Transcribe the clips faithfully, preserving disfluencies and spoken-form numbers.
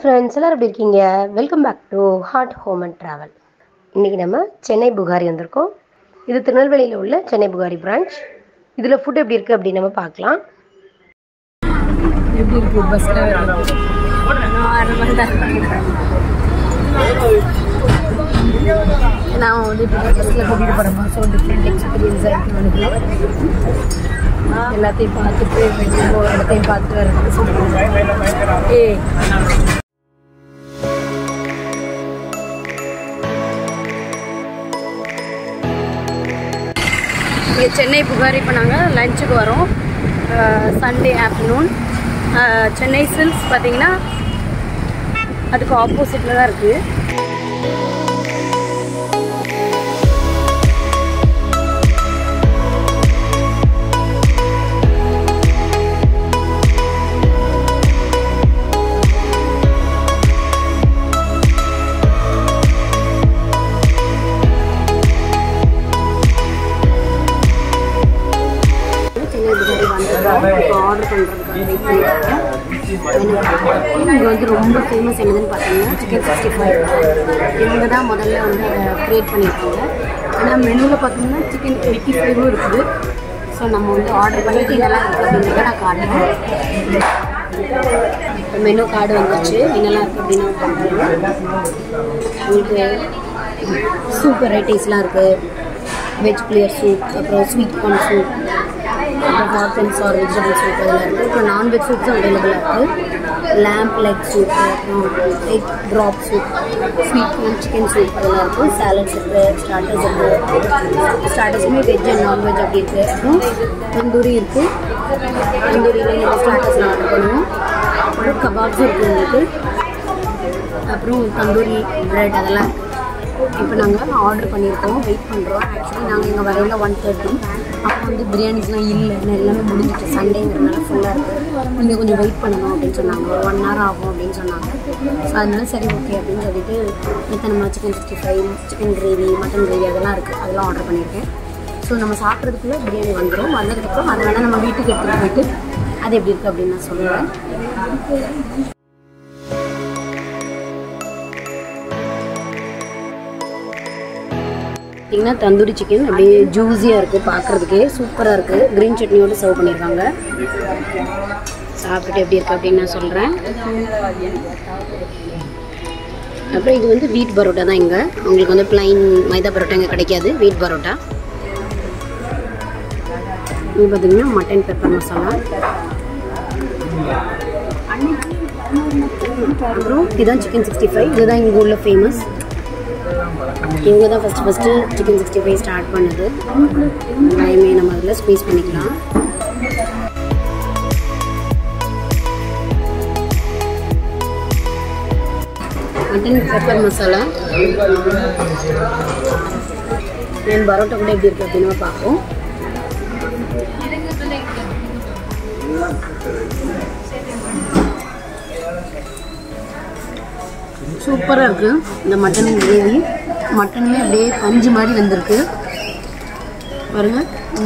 Hi friends, welcome back welcome back to Heart Home and Travel. Today we are Chennai Buhari. This is the Chennai Buhari branch. This is the food. We will see the Chennai Buhari Pananga, lunch uh, Sunday afternoon. Uh, Chennai Silks Patina at the opposite level. Famous chicken sixty-five. This the model and menu chicken eighty-five. So we order the menu card. Soup varieties veg player soup, sweet corn soup, or vegetable soup. Non-veg soup is available. Lamb leg soup, egg drop soup, sweet corn chicken soup, salads, starters, starters veg and non-veg Tanduri chicken, Tanduri starters kebabs Tanduri bread adala. Order pannirkom wait pandrom. Actually naanga inga varala one thirty. The biryani is not ill and Sunday and you wait for one hour so I will say okay chicken sixty-five chicken gravy mutton gravy order so we order biryani vandrom we Tanduri chicken, juicy, super, green chutney, and soap. After the cutting, I will the wheat barota. I will plain maida barota, wheat barota. I will mutton pepper masala. This is chicken sixty-five. This is famous. First, first chicken sixty-five start panadhu. I may namadla squeeze panikalam. Mutton pepper masala. Then barota kuda edhi irukku appadina paakom. Super irukku the mutton gravy. Mutton में डे पंजी मारी बंदर के, वरना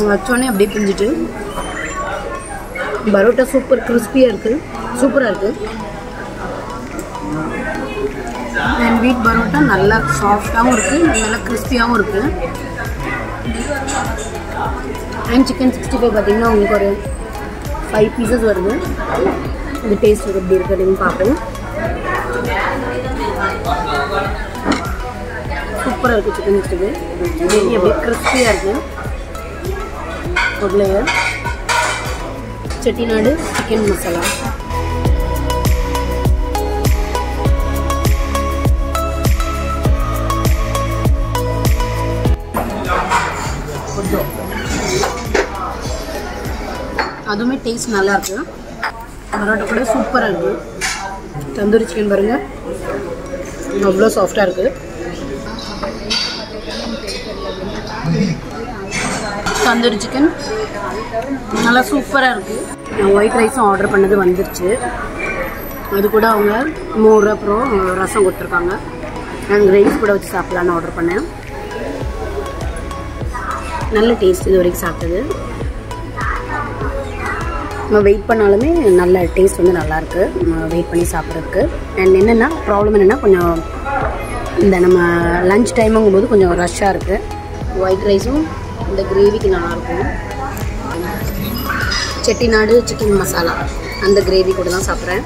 बच्चों ने अपने पंजी चे, बारोटा super crispy आरके, super आरके, and wheat बारोटा नल्ला soft आम उरके, नल्ला crispy आम उरके, and chicken sixty पे बदिना उनको रे five pieces वरना, the taste उरके देर के दिन पापन super chicken is today. A bit crispy again. Chicken Chettinad chicken masala. That taste nice. Paratha super Tanduri chicken is soft. Tanduri chicken is super. White rice order for the one. That's why more rasa and grains order for them. Nice taste. This is நம்ம wait பண்ணாலுமே நல்ல taste வந்து நல்லா இருக்கு wait பண்ணி சாப்பிறதுக்கு. And என்னன்னா problem என்னன்னா கொஞ்சம் இந்த நம்ம லஞ்ச் டைம்ங்கும்போது கொஞ்சம் ரஷ்ஷா இருக்கு. ஒயிட் ரைஸும் இந்த கிரேவிக்கு நல்லா இருக்கும். செட்டிநாடு சிக்கன் மசாலா அந்த கிரேவி கூட தான் சாப்பிட்றேன்.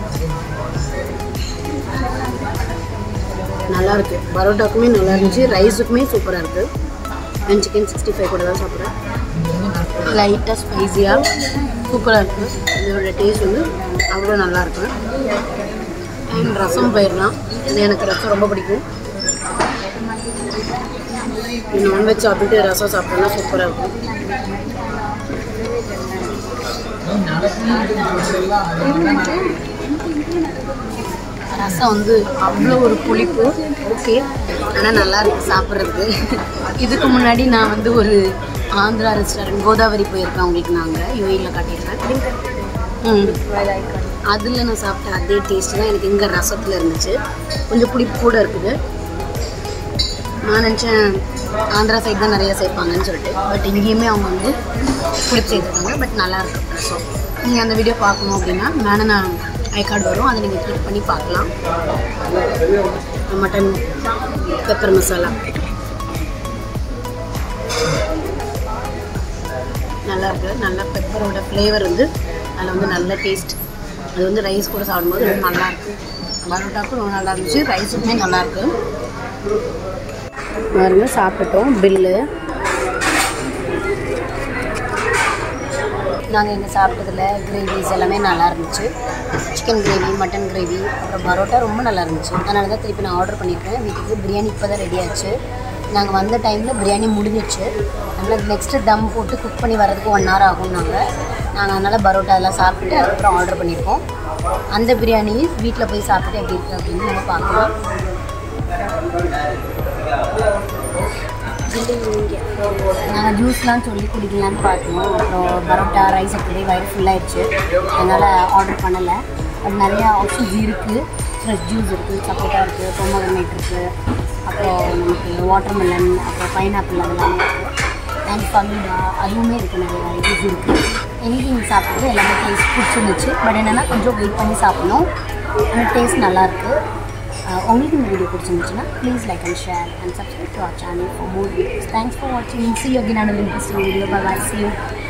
நல்லா இருக்கு. பரோட்டாக்குமே நல்லா இருந்துச்சு, ரைஸுக்குமே சூப்பராக இருக்கு. அண்ட் சிக்கன் சிக்ஸ்டி ஃபைவ் கூட தான் சாப்பிட்றேன். லைட்டாக ஸ்பைஸியாக சூப்பராக இருக்குது. இதோட டேஸ்ட் வந்து அவ்வளோ நல்லாயிருக்கு. அண்ட் ரசம் போயிடலாம், இது எனக்கு ரசம் ரொம்ப பிடிக்கும். நான்வெஜ் சாப்பிட்டு ரசம் சாப்பிட்டோம்னா சூப்பராக இருக்கும். ரசம் வந்து அவ்வளோ ஒரு புளிப்பு, ஓகே, ஆனால் நல்லாயிருக்கு சாப்பிட்றதுக்கு. இதுக்கு முன்னாடி நான் வந்து ஒரு ஆந்திரா ரெஸ்டாரண்ட் கோதாவரி போயிருக்கேன், அவங்களுக்கு நாங்கள் யூஏயில் காட்டியிருக்கேன். ம் அதில் நான் சாப்பிட்ட அதே டேஸ்ட்டு தான் எனக்கு இங்கே ரசத்தில் இருந்துச்சு. கொஞ்சம் புளிப்பு கூட இருக்குது. நான் நினச்சேன் ஆந்திரா சைடு தான் நிறையா சேர்ப்பாங்கன்னு சொல்லிட்டு, பட் இங்கேயுமே அவங்க வந்து புளிப்பு சேர்த்துருக்காங்க. பட் நல்லாயிருக்கும் ரசம். நீங்கள் அந்த வீடியோ பார்க்கணும் அப்படின்னா மேலே நான் ஐ கார்டு வரும், அதை நீங்கள் கிளிக் பண்ணி பார்க்கலாம். மட்டன் பெப்பர் மசாலா நல்லா இருக்குது. நல்லா பெப்பரோட ஃப்ளேவர் வந்து அதில் வந்து நல்ல டேஸ்ட். அது வந்து ரைஸ் கூட சாப்பிடும்போது ரொம்ப நல்லாயிருக்கு. பரோட்டாக்கும் ரொம்ப நல்லா இருந்துச்சு, ரைஸுக்குமே நல்லாயிருக்கு. பாருங்க சாப்பிட்டோம். பில்லு நாங்கள் இங்கே சாப்பிட்டதில் கிரேவிஸ் எல்லாமே நல்லா இருந்துச்சு. சிக்கன் கிரேவி, மட்டன் கிரேவி, அப்புறம் பரோட்டா ரொம்ப நல்லா இருந்துச்சு. அதனால தான் திருப்பி நான் ஆர்டர் பண்ணியிருக்கேன். வீட்டுக்கு பிரியாணி இப்போ தான் ரெடி ஆச்சு. நாங்கள் வந்த டைமில் பிரியாணி முடிஞ்சிச்சு. அதனால் நெக்ஸ்ட்டு தம் போட்டு குக் பண்ணி வர்றதுக்கு ஒன் ஹவர் ஆகும். நாங்கள் நாங்கள் அதனால் பரோட்டா எல்லாம் சாப்பிட்டு அதுக்கப்புறம் ஆர்டர் பண்ணியிருக்கோம். அந்த பிரியாணி வீட்டில் போய் சாப்பிட்டு எப்படி இருக்குது அப்படின்னு நம்ம பார்க்கலாம். நாங்கள் ஜூஸ்லாம் சொல்லி குடிக்கலான்னு பார்த்தோம். அப்புறம் பரோட்டா ரைஸ் அப்படியே வயிறு ஃபுல்லாகிடுச்சு, அதனால் ஆர்டர் பண்ணலை. அது நிறையா ஆப்ஷன்ஸ் இருக்குது. ஃப்ரெஷ் ஜூஸ் இருக்குது, சப்போட்டா இருக்குது, பொமோகிரனேட் இருக்குது, அப்புறம் நமக்கு வாட்டர்மெலன், அப்புறம் பைனாப்பிள், அதெல்லாமே இருக்குது. அண்ட் ஃபலூடா அதுவுமே இருக்குது. நிறையா இது இருக்குது. எனக்கு இங்கே சாப்பிட்றது எல்லாமே டேஸ்ட் பிடிச்சிருந்துச்சு. பட் என்னென்னா கொஞ்சம் வெயிட் பண்ணி சாப்பிடணும். அந்த டேஸ்ட் நல்லாயிருக்கு. உங்களுக்கு இந்த வீடியோ பிடிச்சிருந்துச்சுன்னா please like and share and subscribe to our channel for more videos. Thanks for வாட்சிங். See you again and interesting video. Bye bye. See you.